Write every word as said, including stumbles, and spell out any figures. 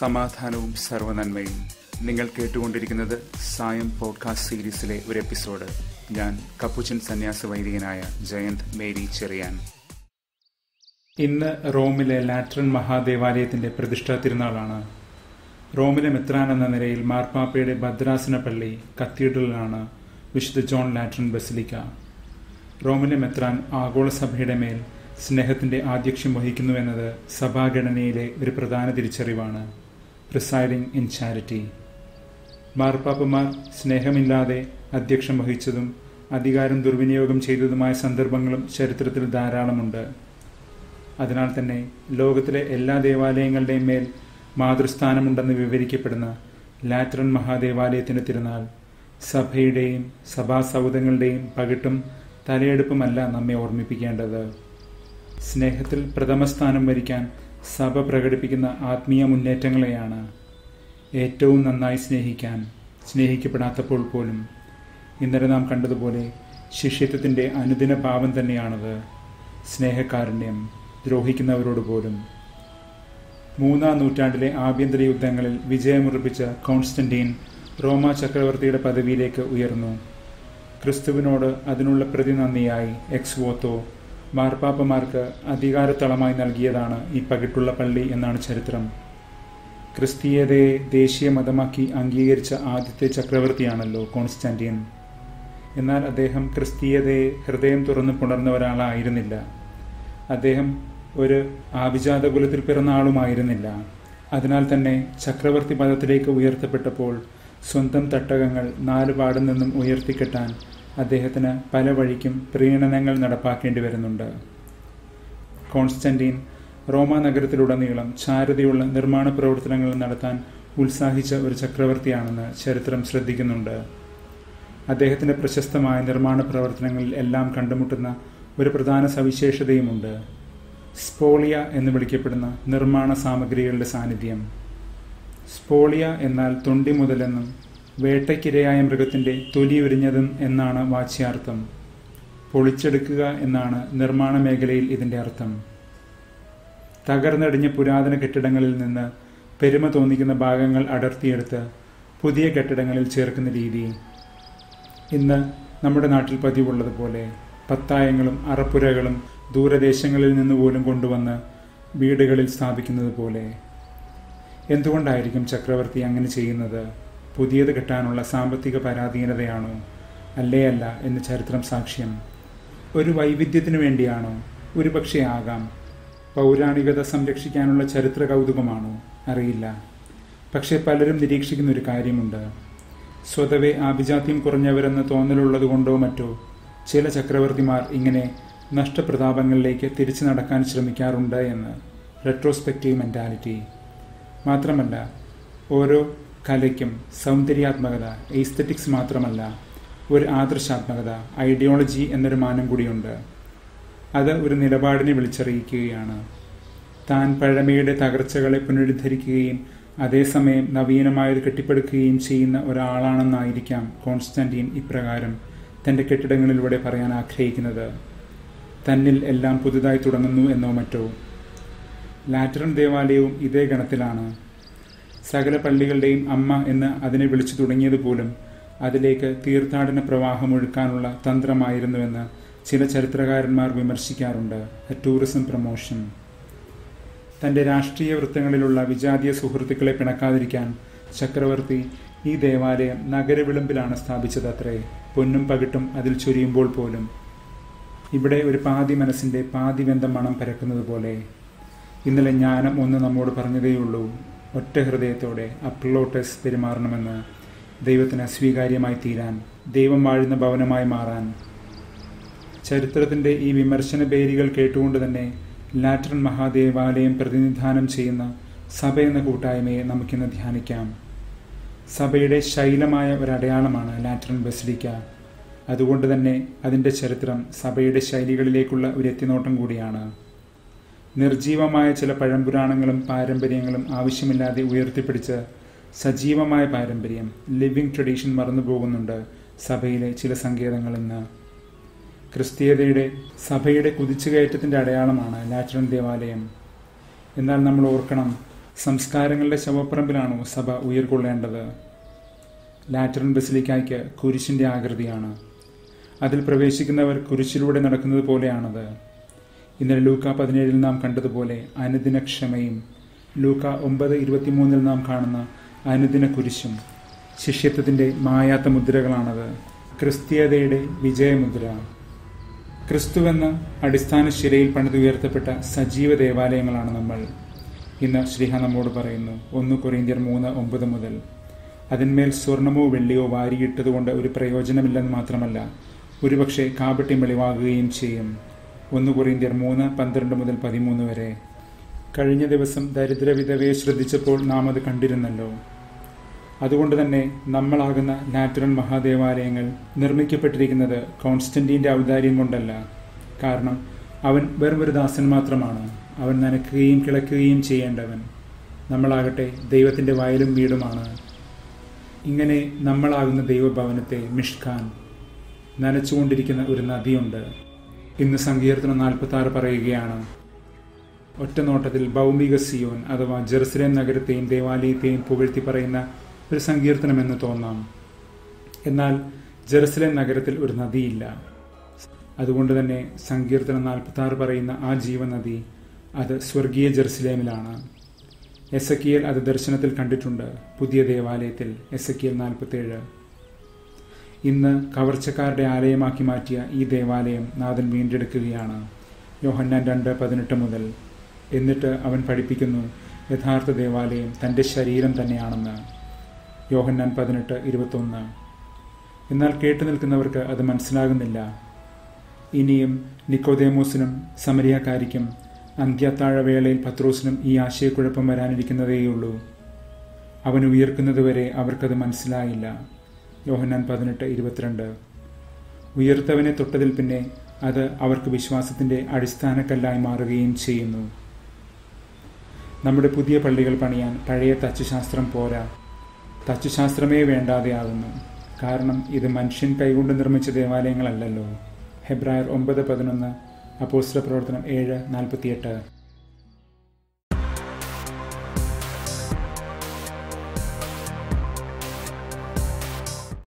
സമാധാനവും സർവ്വനന്മയും. നിങ്ങൾ കേട്ടുകൊണ്ടിരിക്കുന്നത് സായം പോഡ്കാസ്റ്റ് സീരീസിലെ ഒരു എപ്പിസോഡ്. ഞാൻ കപ്പുച്ചിൻ സന്യാസ വൈദികനായ ജയന്ത് മേരി ചെറിയാൻ. ഇന്ന് റോമിലെ ലാറ്ററൻ മഹാദേവാലയത്തിൻ്റെ പ്രതിഷ്ഠാ തിരുനാളാണ്. റോമിലെ മെത്രാൻ എന്ന നിലയിൽ മാർപ്പാപ്പയുടെ ഭദ്രാസന പള്ളി കത്തീഡ്രലാണ് വിശുദ്ധ ജോൺ ലാറ്ററൻ ബസിലിക്ക. റോമിലെ മെത്രാൻ ആഗോളസഭയുടെ മേൽ സ്നേഹത്തിൻ്റെ ആധ്യക്ഷ്യം വഹിക്കുന്നുവെന്നത് സഭാഘടനയിലെ ഒരു പ്രധാന തിരിച്ചറിവാണ്. Presiding in charity. മാർപ്പാപ്പമാർ സ്നേഹമില്ലാതെ അധ്യക്ഷം വഹിച്ചതും അധികാരം ദുർവിനിയോഗം ചെയ്തതുമായ സന്ദർഭങ്ങളും ചരിത്രത്തിൽ ധാരാളമുണ്ട്. അതിനാൽ തന്നെ ലോകത്തിലെ എല്ലാ ദേവാലയങ്ങളുടെയും മേൽ മാതൃസ്ഥാനമുണ്ടെന്ന് വിവരിക്കപ്പെടുന്ന ലാറ്ററൻ മഹാദേവാലയത്തിൻ്റെ തിരുനാൾ സഭയുടെയും സഭാസൗധങ്ങളുടെയും പകിട്ടും തലയെടുപ്പുമല്ല നമ്മെ ഓർമ്മിപ്പിക്കേണ്ടത്. സ്നേഹത്തിൽ പ്രഥമസ്ഥാനം വരിക്കാൻ സഭ പ്രകടിപ്പിക്കുന്ന ആത്മീയ മുന്നേറ്റങ്ങളെയാണ്. ഏറ്റവും നന്നായി സ്നേഹിക്കാൻ, സ്നേഹിക്കപ്പെടാത്തപ്പോൾ പോലും. ഇന്നലെ നാം കണ്ടതുപോലെ ശിഷ്യത്വത്തിൻ്റെ അനുദിന ഭാവം തന്നെയാണത്, സ്നേഹകാരുണ്യം, ദ്രോഹിക്കുന്നവരോട് പോലും. മൂന്നാം നൂറ്റാണ്ടിലെ ആഭ്യന്തര യുദ്ധങ്ങളിൽ വിജയമുറപ്പിച്ച കോൺസ്റ്റന്റീൻ റോമാ ചക്രവർത്തിയുടെ പദവിയിലേക്ക് ഉയർന്നു. ക്രിസ്തുവിനോട് അതിനുള്ള പ്രതിനന്ദിയായി എക്സ് വോത്തോ മാർപ്പാപ്പമാർക്ക് അധികാരത്തളമായി നൽകിയതാണ് ഈ പകിട്ടുള്ള പള്ളി എന്നാണ് ചരിത്രം. ക്രിസ്തീയതയെ ദേശീയ മതമാക്കി അംഗീകരിച്ച ആദ്യത്തെ ചക്രവർത്തിയാണല്ലോ കോൺസ്റ്റാന്റിയൻ. എന്നാൽ അദ്ദേഹം ക്രിസ്തീയതയെ ഹൃദയം തുറന്ന് പുണർന്ന ഒരാളായിരുന്നില്ല. അദ്ദേഹം ഒരു ആഭിജാത കുലത്തിൽ പിറന്ന ആളുമായിരുന്നില്ല. അതിനാൽ തന്നെ ചക്രവർത്തി പദത്തിലേക്ക് ഉയർത്തപ്പെട്ടപ്പോൾ സ്വന്തം തട്ടകങ്ങൾ നാലുപാടു നിന്നും ഉയർത്തിക്കെട്ടാൻ അദ്ദേഹത്തിന് പല വഴിക്കും പ്രീണനങ്ങൾ നടപ്പാക്കേണ്ടി വരുന്നുണ്ട്. കോൺസ്റ്റന്റീൻ റോമാ നഗരത്തിലുടനീളം ചാരുതയുള്ള നിർമ്മാണ പ്രവർത്തനങ്ങൾ നടത്താൻ ഉത്സാഹിച്ച ഒരു ചക്രവർത്തിയാണെന്ന് ചരിത്രം ശ്രദ്ധിക്കുന്നുണ്ട്. അദ്ദേഹത്തിൻ്റെ പ്രശസ്തമായ നിർമ്മാണ പ്രവർത്തനങ്ങളിൽ എല്ലാം കണ്ടുമുട്ടുന്ന ഒരു പ്രധാന സവിശേഷതയുമുണ്ട്, സ്പോളിയ എന്ന് വിളിക്കപ്പെടുന്ന നിർമ്മാണ സാമഗ്രികളുടെ സാന്നിധ്യം. സ്പോളിയ എന്നാൽ തൊണ്ടി മുതലെന്നും വേട്ടയ്ക്കിരയായ മൃഗത്തിൻ്റെ തൊലി ഉരിഞ്ഞതും എന്നാണ് വാച്യാർത്ഥം. പൊളിച്ചെടുക്കുക എന്നാണ് നിർമ്മാണ മേഖലയിൽ ഇതിൻ്റെ അർത്ഥം. തകർന്നടിഞ്ഞ പുരാതന കെട്ടിടങ്ങളിൽ നിന്ന് പെരുമ തോന്നിക്കുന്ന ഭാഗങ്ങൾ അടർത്തിയെടുത്ത് പുതിയ കെട്ടിടങ്ങളിൽ ചേർക്കുന്ന രീതി. ഇന്ന് നമ്മുടെ നാട്ടിൽ പതിവുള്ളതുപോലെ പത്തായങ്ങളും അറപ്പുരകളും ദൂരദേശങ്ങളിൽ നിന്ന് പോലും കൊണ്ടുവന്ന് വീടുകളിൽ സ്ഥാപിക്കുന്നത് പോലെ. എന്തുകൊണ്ടായിരിക്കും ചക്രവർത്തി അങ്ങനെ ചെയ്യുന്നത്? പുതിയത് കിട്ടാനുള്ള സാമ്പത്തിക പരാധീനതയാണോ? അല്ലേ അല്ല എന്ന് ചരിത്രം സാക്ഷ്യം. ഒരു വൈവിധ്യത്തിനു വേണ്ടിയാണോ? ഒരു പക്ഷേ ആകാം. പൗരാണികത സംരക്ഷിക്കാനുള്ള ചരിത്ര കൗതുകമാണോ? അറിയില്ല. പക്ഷേ പലരും നിരീക്ഷിക്കുന്നൊരു കാര്യമുണ്ട്. സ്വതവേ ആഭിജാത്യം കുറഞ്ഞവരെന്ന് തോന്നലുള്ളതുകൊണ്ടോ മറ്റോ ചില ചക്രവർത്തിമാർ ഇങ്ങനെ നഷ്ടപ്രതാപങ്ങളിലേക്ക് തിരിച്ചു നടക്കാൻ ശ്രമിക്കാറുണ്ട് എന്ന്. Retrospective mentality. മാത്രമല്ല, ഓരോ കലയ്ക്കും സൗന്ദര്യാത്മകത, എസ്തെറ്റിക്സ് മാത്രമല്ല, ഒരു ആദർശാത്മകത, ഐഡിയോളജി എന്നൊരു മാനം കൂടിയുണ്ട്. അത് ഒരു നിലപാടിനെ വിളിച്ചറിയിക്കുകയാണ്. താൻ പഴമയുടെ തകർച്ചകളെ പുനരുദ്ധരിക്കുകയും അതേസമയം നവീനമായത് കെട്ടിപ്പടുക്കുകയും ചെയ്യുന്ന ഒരാളാണെന്നായിരിക്കാം കോൺസ്റ്റന്റീൻ ഇപ്രകാരം തൻ്റെ കെട്ടിടങ്ങളിലൂടെ പറയാൻ ആഗ്രഹിക്കുന്നത്. തന്നിൽ എല്ലാം പുതുതായി തുടങ്ങുന്നു എന്നോ മറ്റോ. ലാറ്ററൻ ദേവാലയവും ഇതേ ഗണത്തിലാണ്. സകല പള്ളികളുടെയും അമ്മ എന്ന് അതിനെ വിളിച്ചു തുടങ്ങിയതുപോലും അതിലേക്ക് തീർത്ഥാടന പ്രവാഹമൊഴുക്കാനുള്ള തന്ത്രമായിരുന്നുവെന്ന് ചില ചരിത്രകാരന്മാർ വിമർശിക്കാറുണ്ട്. Tourism promotion. തൻ്റെ രാഷ്ട്രീയ വൃത്തങ്ങളിലുള്ള വിജാതീയ സുഹൃത്തുക്കളെ പിണക്കാതിരിക്കാൻ ചക്രവർത്തി ഈ ദേവാലയം നഗരവിളിമ്പിലാണ് സ്ഥാപിച്ചത് അത്രേ. പൊന്നും പകിട്ടും അതിൽ ചൊരിയുമ്പോൾ പോലും ഇവിടെ ഒരു പാതി മനസ്സിൻ്റെ പാതി വെന്ത മണം പരക്കുന്നത് പോലെ. ഇന്നലെ ജ്ഞാനം ഒന്ന് നമ്മോട് പറഞ്ഞതേയുള്ളൂ, ഒറ്റ ഹൃദയത്തോടെ അപ്ലോട്ടസ് പെരുമാറണമെന്ന്, ദൈവത്തിന് സ്വീകാര്യമായി തീരാൻ, ദൈവം വാഴുന്ന ഭവനമായി മാറാൻ. ചരിത്രത്തിൻ്റെ ഈ വിമർശന പേരുകൾ കേട്ടുകൊണ്ട് തന്നെ ലാറ്ററൻ മഹാദേവാലയം പ്രതിനിധാനം ചെയ്യുന്ന സഭ എന്ന കൂട്ടായ്മയെ നമുക്കിന്ന് ധ്യാനിക്കാം. സഭയുടെ ശൈലമായ ഒരടയാളമാണ് ലാറ്ററൻ ബസിലിക്ക. അതുകൊണ്ട് തന്നെ അതിൻ്റെ ചരിത്രം സഭയുടെ ശൈലികളിലേക്കുള്ള ഒരു എത്തിനോട്ടം കൂടിയാണ്. നിർജീവമായ ചില പഴംപുരാണങ്ങളും പാരമ്പര്യങ്ങളും ആവശ്യമില്ലാതെ ഉയർത്തിപ്പിടിച്ച് സജീവമായ പാരമ്പര്യം, ലിവിങ് ട്രഡീഷൻ മറന്നുപോകുന്നുണ്ട് സഭയിലെ ചില സങ്കേതങ്ങൾ ഇന്ന്. ക്രിസ്തീയതയുടെ സഭയുടെ കുതിച്ചുകയറ്റത്തിൻ്റെ അടയാളമാണ് ലാറ്ററൻ ദേവാലയം. എന്നാൽ നമ്മൾ ഓർക്കണം, സംസ്കാരങ്ങളുടെ ശവപ്പറമ്പിലാണോ സഭ ഉയർകൊള്ളേണ്ടത്? ലാറ്ററൻ ബസിലിക്കായ്ക്ക് കുരിശിൻ്റെ ആകൃതിയാണ്. അതിൽ പ്രവേശിക്കുന്നവർ കുരിശിലൂടെ നടക്കുന്നത് പോലെയാണത്. ഇന്നലെ ലൂക്ക പതിനേഴിൽ നാം കണ്ടതുപോലെ അനുദിന ക്ഷമയും ലൂക്ക ഒമ്പത് ഇരുപത്തിമൂന്നിൽ നാം കാണുന്ന അനുദിന കുരിശും ശിഷ്യത്വത്തിൻ്റെ മായാത്ത മുദ്രകളാണത്. ക്രിസ്തീയതയുടെ വിജയമുദ്ര. ക്രിസ്തുവെന്ന അടിസ്ഥാന ശിലയിൽ പണിതുയർത്തപ്പെട്ട സജീവ ദേവാലയങ്ങളാണ് നമ്മൾ. ഇന്ന് ശ്രീഹ നമ്മോട് പറയുന്നു, ഒന്ന് കൊറിന്ത്യർ മൂന്ന് ഒമ്പത് മുതൽ, അതിന്മേൽ സ്വർണമോ വെള്ളിയോ വാരിയിട്ടതുകൊണ്ട് ഒരു പ്രയോജനമില്ലെന്ന് മാത്രമല്ല, ഒരുപക്ഷെ കാപട്യം വെളിവാകുകയും ചെയ്യും. ഒന്ന് കൊറിന്ത്യർ മൂന്ന് പന്ത്രണ്ട് മുതൽ പതിമൂന്ന് വരെ. കഴിഞ്ഞ ദിവസം ദരിദ്രവിധവയെ ശ്രദ്ധിച്ചപ്പോൾ നാം അത് കണ്ടിരുന്നല്ലോ. അതുകൊണ്ട് തന്നെ നമ്മളാകുന്ന നാറ്ററൽ മഹാദേവാലയങ്ങൾ നിർമ്മിക്കപ്പെട്ടിരിക്കുന്നത് കോൺസ്റ്റന്റീൻ്റെ ഔദാര്യം കൊണ്ടല്ല. കാരണം അവൻ വെറും ഒരു ദാസൻ മാത്രമാണ്. അവൻ നനയ്ക്കുകയും കിളയ്ക്കുകയും ചെയ്യേണ്ടവൻ. നമ്മളാകട്ടെ ദൈവത്തിൻ്റെ വയലും വീടുമാണ്. ഇങ്ങനെ നമ്മളാകുന്ന ദൈവഭവനത്തെ മിഷ്കാൻ, നനച്ചുകൊണ്ടിരിക്കുന്ന ഒരു നദിയുണ്ട്. ഇന്ന് സങ്കീർത്തനം നാൽപ്പത്തി ആറ് പറയുകയാണ്, ഒറ്റ നോട്ടത്തിൽ ഭൗമിക സിയോൻ അഥവാ ജെറുസലേം നഗരത്തെയും ദേവാലയത്തെയും പുകഴ്ത്തി പറയുന്ന ഒരു സങ്കീർത്തനമെന്ന് തോന്നാം. എന്നാൽ ജെറുസലേം നഗരത്തിൽ ഒരു നദിയില്ല. അതുകൊണ്ട് തന്നെ സങ്കീർത്തനം നാൽപ്പത്തി ആറ് പറയുന്ന ആ ജീവനദി, അത് സ്വർഗീയ ജെറുസലേമിലാണ്. എസക്കിയൽ അത് ദർശനത്തിൽ കണ്ടിട്ടുണ്ട്, പുതിയ ദേവാലയത്തിൽ, എസക്കിയൽ നാൽപ്പത്തേഴ്. ഇന്ന് കവർച്ചക്കാരുടെ ആലയമാക്കി മാറ്റിയ ഈ ദേവാലയം നാഥൻ വീണ്ടെടുക്കുകയാണ്, യോഹന്നാൻ രണ്ട് പതിനെട്ട് മുതൽ. എന്നിട്ട് അവൻ പഠിപ്പിക്കുന്നു യഥാർത്ഥ ദേവാലയം തൻ്റെ ശരീരം തന്നെയാണെന്ന്, യോഹന്നാൻ പതിനെട്ട് ഇരുപത്തൊന്ന്. എന്നാൽ കേട്ടു നിൽക്കുന്നവർക്ക് അത് മനസ്സിലാകുന്നില്ല. ഇനിയും നിക്കോദേമോസിനും സമരിയാക്കാരിക്കും അന്ത്യത്താഴവേളയിൽ പത്രോസിനും ഈ ആശയക്കുഴപ്പം വരാനിരിക്കുന്നതേയുള്ളൂ. അവൻ ഉയർക്കുന്നതുവരെ അവർക്കത് മനസ്സിലായില്ല, യോഹന്നാൻ പതിനെട്ട് ഇരുപത്തിരണ്ട്. ഉയർത്തവനെ തൊട്ടതിൽ പിന്നെ അത് അവർക്ക് വിശ്വാസത്തിൻ്റെ അടിസ്ഥാനക്കല്ലായി മാറുകയും ചെയ്യുന്നു. നമ്മുടെ പുതിയ പള്ളികൾ പണിയാൻ പഴയ തച്ചുശാസ്ത്രം പോരാ, തച്ചുശാസ്ത്രമേ വേണ്ടാതെയാകുന്നു. കാരണം ഇത് മനുഷ്യൻ കൈകൊണ്ട് നിർമ്മിച്ച ദേവാലയങ്ങളല്ലല്ലോ. ഹെബ്രായർ ഒമ്പത് പതിനൊന്ന്, അപ്പോസ്തല പ്രവർത്തനം ഏഴ് നാൽപ്പത്തിയെട്ട്.